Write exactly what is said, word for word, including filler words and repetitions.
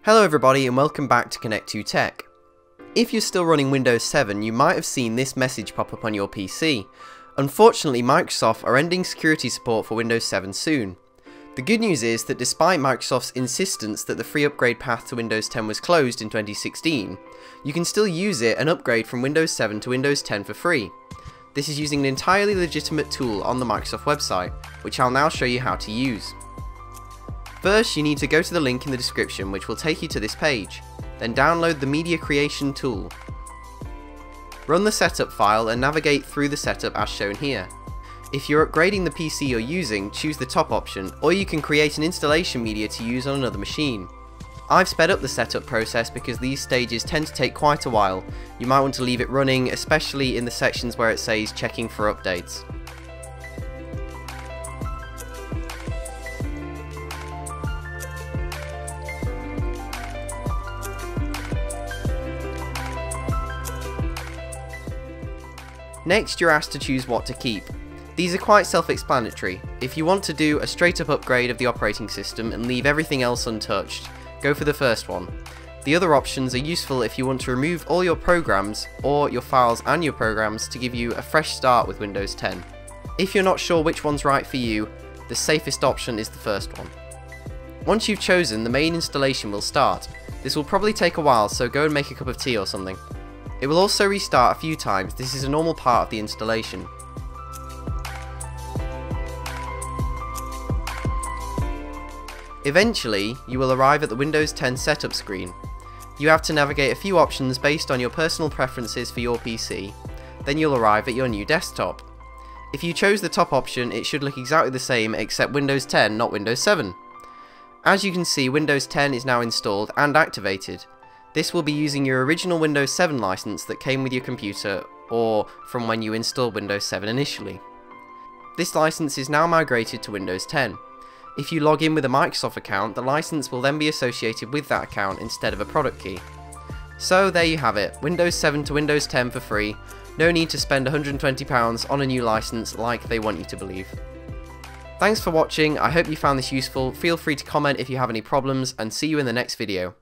Hello everybody and welcome back to Connect two Tech. If you're still running Windows seven, you might have seen this message pop up on your P C. Unfortunately, Microsoft are ending security support for Windows seven soon. The good news is that despite Microsoft's insistence that the free upgrade path to Windows ten was closed in twenty sixteen, you can still use it and upgrade from Windows seven to Windows ten for free. This is using an entirely legitimate tool on the Microsoft website, which I'll now show you how to use. First, you need to go to the link in the description which will take you to this page, then download the Media Creation Tool. Run the setup file and navigate through the setup as shown here. If you're upgrading the P C you're using, choose the top option, or you can create an installation media to use on another machine. I've sped up the setup process because these stages tend to take quite a while. You might want to leave it running, especially in the sections where it says checking for updates. Next, you're asked to choose what to keep. These are quite self-explanatory. If you want to do a straight-up upgrade of the operating system and leave everything else untouched, go for the first one. The other options are useful if you want to remove all your programs, or your files and your programs, to give you a fresh start with Windows ten. If you're not sure which one's right for you, the safest option is the first one. Once you've chosen, the main installation will start. This will probably take a while, so go and make a cup of tea or something. It will also restart a few times. This is a normal part of the installation. Eventually, you will arrive at the Windows ten setup screen. You have to navigate a few options based on your personal preferences for your P C, then you'll arrive at your new desktop. If you chose the top option, it should look exactly the same except Windows ten, not Windows seven. As you can see, Windows ten is now installed and activated. This will be using your original Windows seven license that came with your computer, or from when you installed Windows seven initially. This license is now migrated to Windows ten. If you log in with a Microsoft account, the license will then be associated with that account instead of a product key. So there you have it, Windows seven to Windows ten for free. No need to spend one hundred and twenty pounds on a new license like they want you to believe. Thanks for watching, I hope you found this useful. Feel free to comment if you have any problems, and see you in the next video.